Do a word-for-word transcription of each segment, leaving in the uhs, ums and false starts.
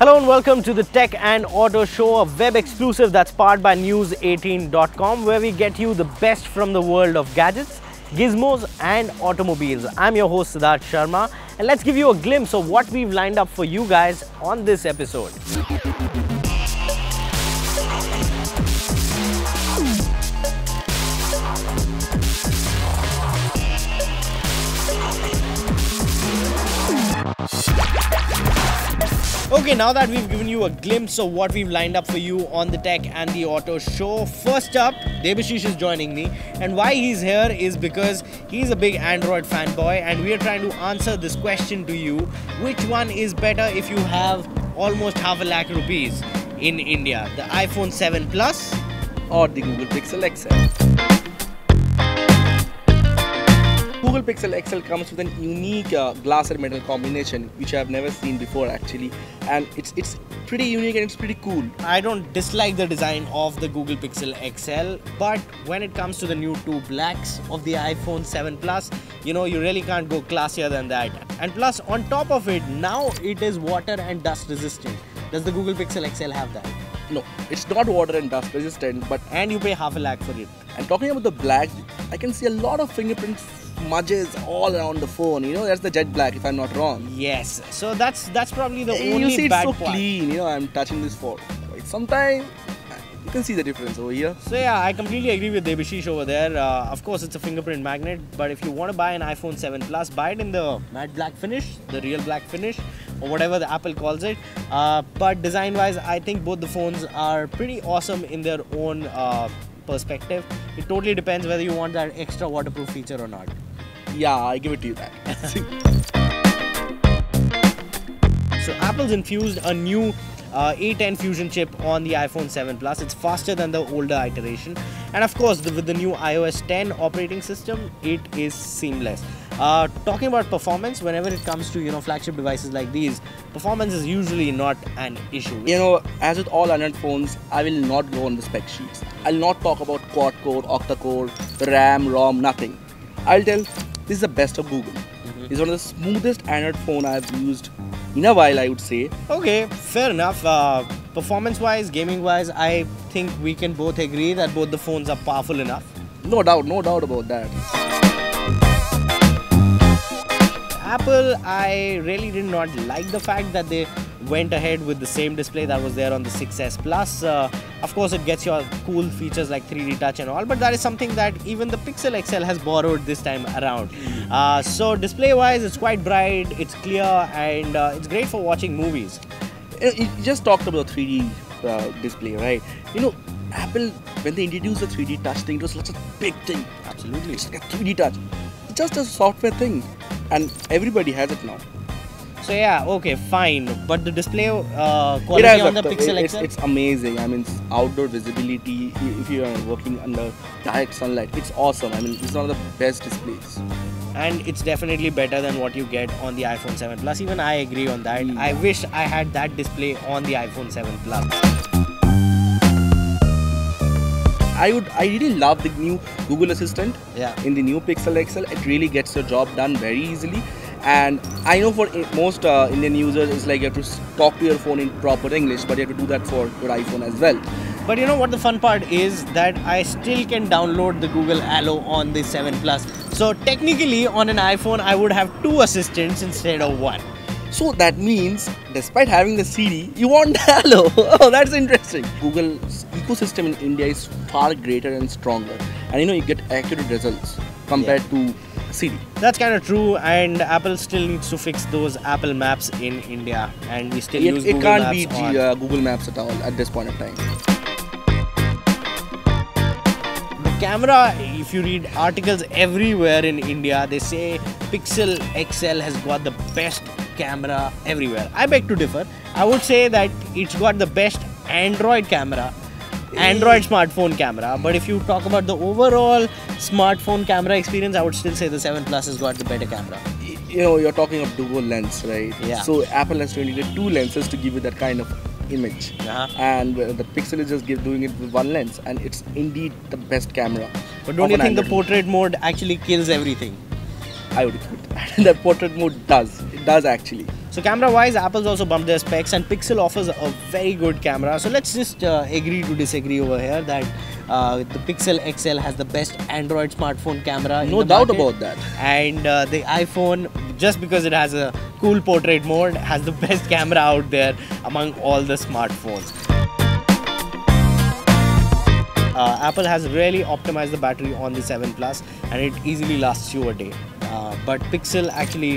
Hello and welcome to the Tech and Auto Show, a web exclusive that's powered by news eighteen dot com, where we get you the best from the world of gadgets, gizmos and automobiles. I'm your host Siddharth Sharma, and let's give you a glimpse of what we've lined up for you guys on this episode. Okay, now that we've given you a glimpse of what we've lined up for you on the Tech and the Auto Show, first up, Debashish is joining me, and why he's here is because he's a big Android fanboy and we are trying to answer this question to you: which one is better if you have almost half a lakh rupees in India, the iPhone seven Plus or the Google Pixel X L? Google Pixel X L comes with a unique uh, glass and metal combination which I have never seen before actually, and it's it's pretty unique and it's pretty cool. I don't dislike the design of the Google Pixel X L, but when it comes to the new two blacks of the iPhone seven Plus, you know, you really can't go classier than that. And plus on top of it, now it is water and dust resistant. Does the Google Pixel X L have that? No, it's not water and dust resistant, but and you pay half a lakh for it. And talking about the black, I can see a lot of fingerprints smudges all around the phone, you know, that's the jet black if I'm not wrong. Yes, so that's that's probably the only bad part. You see it's so clean, you know, I'm touching this phone. Like sometimes you can see the difference over here. So yeah, I completely agree with Debashish over there. Uh, of course, it's a fingerprint magnet, but if you want to buy an iPhone seven Plus, buy it in the matte black finish, the real black finish, or whatever the Apple calls it. Uh, but design-wise, I think both the phones are pretty awesome in their own uh, perspective. It totally depends whether you want that extra waterproof feature or not. Yeah, I give it to you that. So Apple's infused a new uh, A ten Fusion chip on the iPhone seven Plus. It's faster than the older iteration. And of course, the, with the new iOS ten operating system, it is seamless. Uh, talking about performance, whenever it comes to, you know, flagship devices like these, performance is usually not an issue. You know, as with all Android phones, I will not go on the spec sheets. I'll not talk about quad-core, octa-core, RAM, ROM, nothing. I'll tell... This is the best of Google. Mm-hmm. It's one of the smoothest Android phone I've used in a while, I would say. Okay, fair enough. Uh, Performance-wise, gaming-wise, I think we can both agree that both the phones are powerful enough. No doubt, no doubt about that. Apple, I really did not like the fact that they went ahead with the same display that was there on the six S Plus. Uh, of course, it gets your cool features like three D touch and all, but that is something that even the Pixel X L has borrowed this time around. Uh, so display wise, it's quite bright, it's clear, and uh, it's great for watching movies. You just talked about three D uh, display, right? You know, Apple, when they introduced the three D touch thing, it was such a big thing. Absolutely. It's like a three D touch. It's just a software thing, and everybody has it now. So yeah, okay, fine, but the display uh, quality on the Pixel X L? It's, it's amazing. I mean, outdoor visibility, if you are working under direct sunlight, it's awesome. I mean, it's one of the best displays. And it's definitely better than what you get on the iPhone seven Plus. Even I agree on that. Mm. I wish I had that display on the iPhone seven Plus. I would, I really love the new Google Assistant. Yeah. In the new Pixel X L, it really gets your job done very easily. And I know for most uh, Indian users, it's like you have to talk to your phone in proper English, but you have to do that for your iPhone as well. But you know what the fun part is? That I still can download the Google Allo on the seven Plus. So technically, on an iPhone, I would have two assistants instead of one. So that means, despite having the Siri, you want the Allo. Oh, that's interesting. Google's ecosystem in India is far greater and stronger. And you know, you get accurate results compared yeah. to... Siri. That's kind of true, and Apple still needs to fix those Apple Maps in India, and we still it, use it Google Maps. It can't be uh, Google Maps at all at this point of time. The camera, if you read articles everywhere in India, they say Pixel X L has got the best camera everywhere. I beg to differ. I would say that it's got the best Android camera. Android smartphone camera, but if you talk about the overall smartphone camera experience, I would still say the seven Plus has got the better camera. You know, you're talking of dual lens, right? Yeah. So Apple has really did two lenses to give you that kind of image, uh-huh. and the Pixel is just give, doing it with one lens, and it's indeed the best camera. But don't you think Android the portrait mode actually kills everything? I would agree with that. The portrait mode does. It does actually. So camera wise, Apple's also bumped their specs, and Pixel offers a very good camera. So let's just uh, agree to disagree over here that uh, the Pixel X L has the best Android smartphone camera. No doubt about that. And uh, the iPhone, just because it has a cool portrait mode, has the best camera out there among all the smartphones. Uh, Apple has really optimized the battery on the seven Plus, and it easily lasts you a day. Uh, but Pixel actually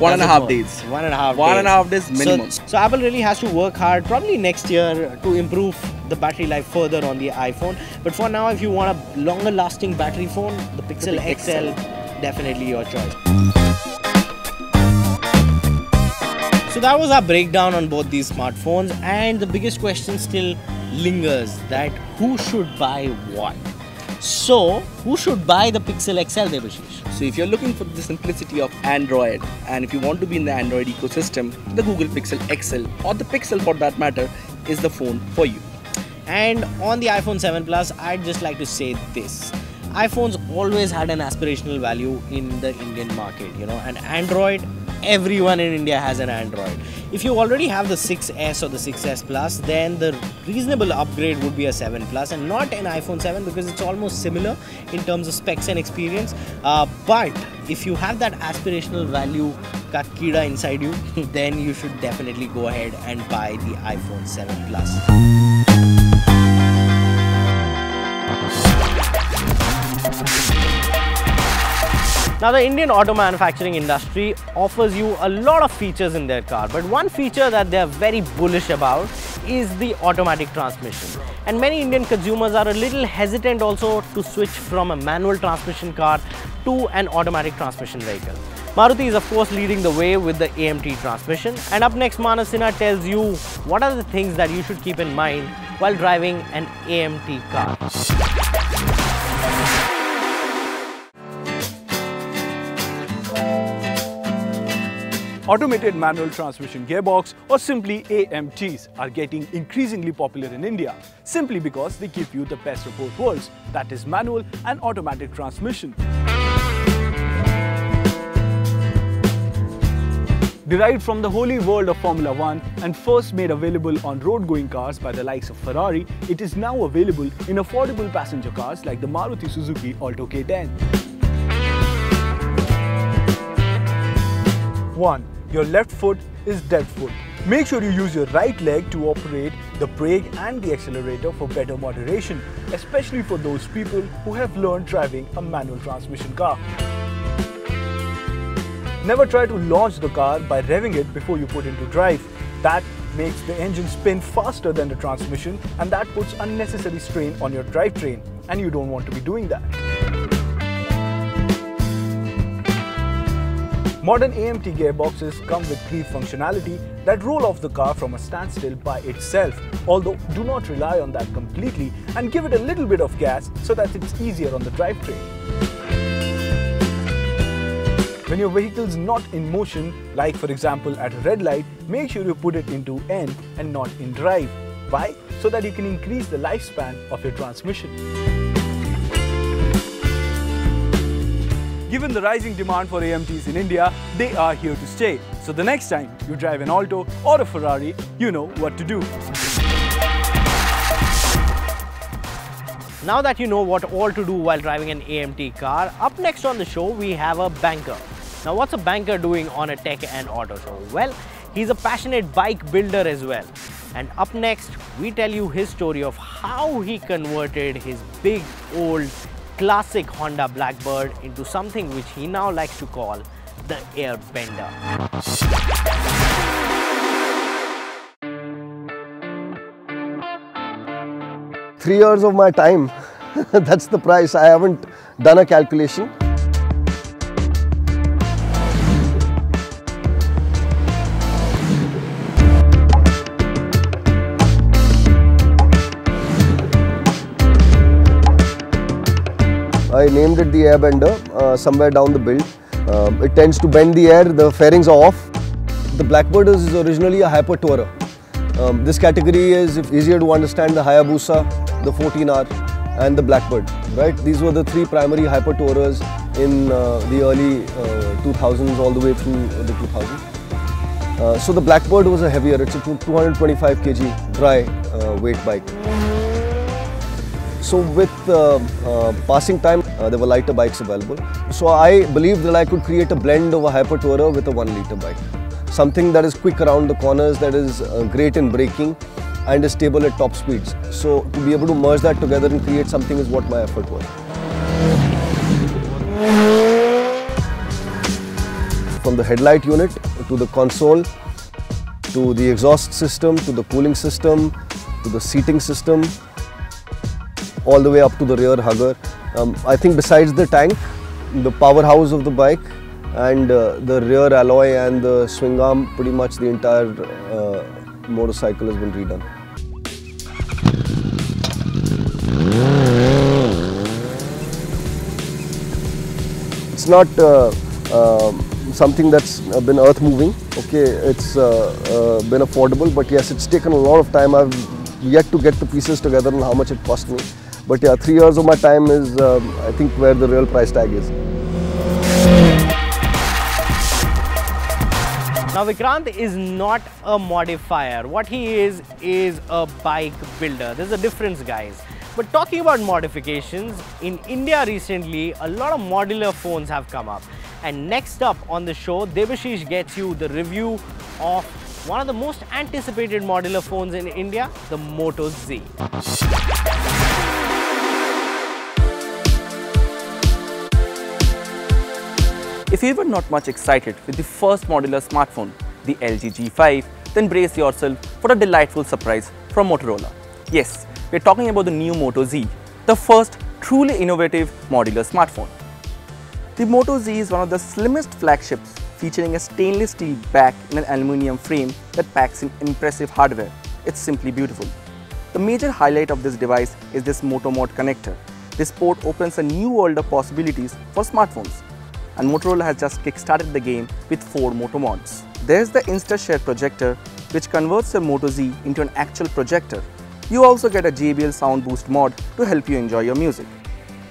One and, half days. one and a half one days. One and a half days minimum. So, so Apple really has to work hard, probably next year, to improve the battery life further on the iPhone. But for now, if you want a longer lasting battery phone, the Pixel, the Pixel X L, definitely your choice. So that was our breakdown on both these smartphones, and the biggest question still lingers, that who should buy what? So, who should buy the Pixel X L, Debashish? So, if you're looking for the simplicity of Android, and if you want to be in the Android ecosystem, the Google Pixel X L, or the Pixel for that matter, is the phone for you. And on the iPhone seven Plus, I'd just like to say this. iPhones always had an aspirational value in the Indian market, you know, and Android, everyone in India has an Android. If you already have the six S or the six S Plus, then the reasonable upgrade would be a seven Plus and not an iPhone seven, because it's almost similar in terms of specs and experience. Uh, but if you have that aspirational value ka keeda inside you, then you should definitely go ahead and buy the iPhone seven Plus. Now, the Indian auto manufacturing industry offers you a lot of features in their car, but one feature that they are very bullish about is the automatic transmission. And many Indian consumers are a little hesitant also to switch from a manual transmission car to an automatic transmission vehicle. Maruti is of course leading the way with the A M T transmission, and up next Manav Sinha tells you what are the things that you should keep in mind while driving an A M T car. Automated manual transmission gearbox, or simply A M Ts, are getting increasingly popular in India, simply because they give you the best of both worlds, that is manual and automatic transmission. Derived from the holy world of Formula One and first made available on road-going cars by the likes of Ferrari, it is now available in affordable passenger cars like the Maruti Suzuki Alto K ten. One. Your left foot is dead foot. Make sure you use your right leg to operate the brake and the accelerator for better moderation, especially for those people who have learned driving a manual transmission car. Never try to launch the car by revving it before you put into drive. That makes the engine spin faster than the transmission, and that puts unnecessary strain on your drivetrain, and you don't want to be doing that. Modern A M T gearboxes come with creep functionality that roll off the car from a standstill by itself, although do not rely on that completely, and give it a little bit of gas so that it's easier on the drivetrain. When your vehicle's not in motion, like for example at a red light, make sure you put it into N and not in drive. Why? So that you can increase the lifespan of your transmission. Given the rising demand for A M Ts in India, they are here to stay. So the next time you drive an Alto or a Ferrari, you know what to do. Now that you know what all to do while driving an A M T car, up next on the show we have a banker. Now what's a banker doing on a tech and auto show? Well, he's a passionate bike builder as well. And up next, we tell you his story of how he converted his big old classic Honda Blackbird into something which he now likes to call the Airbender. Three years of my time, that's the price. I haven't done a calculation. I named it the Airbender, uh, somewhere down the build. Um, it tends to bend the air, the fairings are off. The Blackbird is originally a Hyper Tourer. Um, this category is easier to understand: the Hayabusa, the fourteen R and the Blackbird. Right? These were the three primary Hyper Tourers in uh, the early uh, two thousands all the way through the two thousands. Uh, so the Blackbird was a heavier, it's a two hundred twenty-five kilogram dry uh, weight bike. So with uh, uh, passing time, uh, there were lighter bikes available. So I believed that I could create a blend of a Hyper Tourer with a one litre bike. Something that is quick around the corners, that is uh, great in braking and is stable at top speeds. So to be able to merge that together and create something is what my effort was. From the headlight unit, to the console, to the exhaust system, to the cooling system, to the seating system, all the way up to the rear hugger. Um, I think besides the tank, the powerhouse of the bike and uh, the rear alloy and the swing arm, pretty much the entire uh, motorcycle has been redone. It's not uh, uh, something that's been earth-moving. Okay, it's uh, uh, been affordable, but yes, it's taken a lot of time. I've yet to get the pieces together and how much it cost me. But yeah, three years of my time is, um, I think, where the real price tag is. Now, Vikrant is not a modifier. What he is, is a bike builder. There's a difference, guys. But talking about modifications, in India recently, a lot of modular phones have come up. And next up on the show, Debashish gets you the review of one of the most anticipated modular phones in India, the Moto Z. If you were not much excited with the first modular smartphone, the L G G five, then brace yourself for a delightful surprise from Motorola. Yes, we're talking about the new Moto Z, the first truly innovative modular smartphone. The Moto Z is one of the slimmest flagships, featuring a stainless steel back in an aluminium frame that packs in impressive hardware. It's simply beautiful. The major highlight of this device is this Moto Mod connector. This port opens a new world of possibilities for smartphones. And Motorola has just kickstarted the game with four Moto Mods. There's the InstaShare Projector, which converts your Moto Z into an actual projector. You also get a J B L Sound Boost Mod to help you enjoy your music.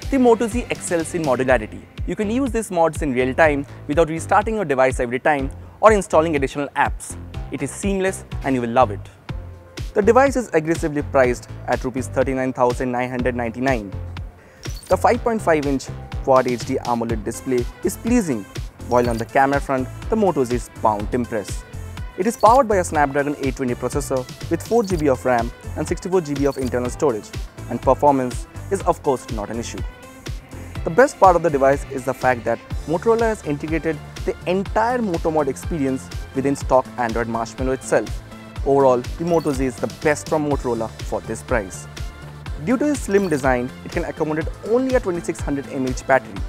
The Moto Z excels in modularity. You can use these mods in real time without restarting your device every time or installing additional apps. It is seamless and you will love it. The device is aggressively priced at thirty-nine thousand nine hundred ninety-nine rupees. The five point five inch Quad H D AMOLED display is pleasing, while on the camera front, the Moto Z is bound to impress. It is powered by a Snapdragon eight twenty processor with four G B of RAM and sixty-four G B of internal storage, and performance is of course not an issue. The best part of the device is the fact that Motorola has integrated the entire Moto Mod experience within stock Android Marshmallow itself. Overall, the Moto Z is the best from Motorola for this price. Due to its slim design, it can accommodate only a twenty-six hundred milliamp hour battery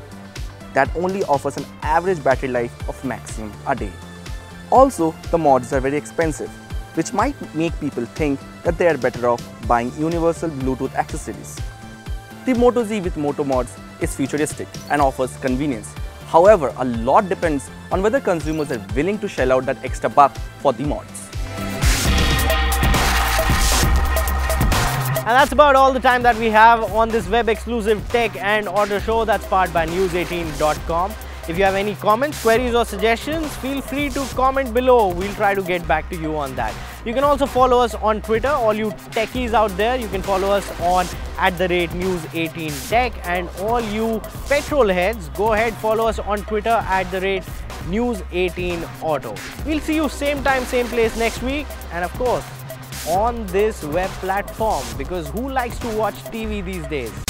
that only offers an average battery life of maximum a day. Also, the mods are very expensive, which might make people think that they are better off buying universal Bluetooth accessories. The Moto Z with Moto Mods is futuristic and offers convenience. However, a lot depends on whether consumers are willing to shell out that extra buck for the mods. And that's about all the time that we have on this web exclusive tech and auto show that's powered by news eighteen dot com. If you have any comments, queries or suggestions, feel free to comment below. We'll try to get back to you on that. You can also follow us on Twitter. All you techies out there, you can follow us on at the rate news eighteen tech. And all you petrol heads, go ahead, follow us on Twitter at the rate news eighteen auto. We'll see you same time, same place next week. And of course, on this web platform, because who likes to watch T V these days?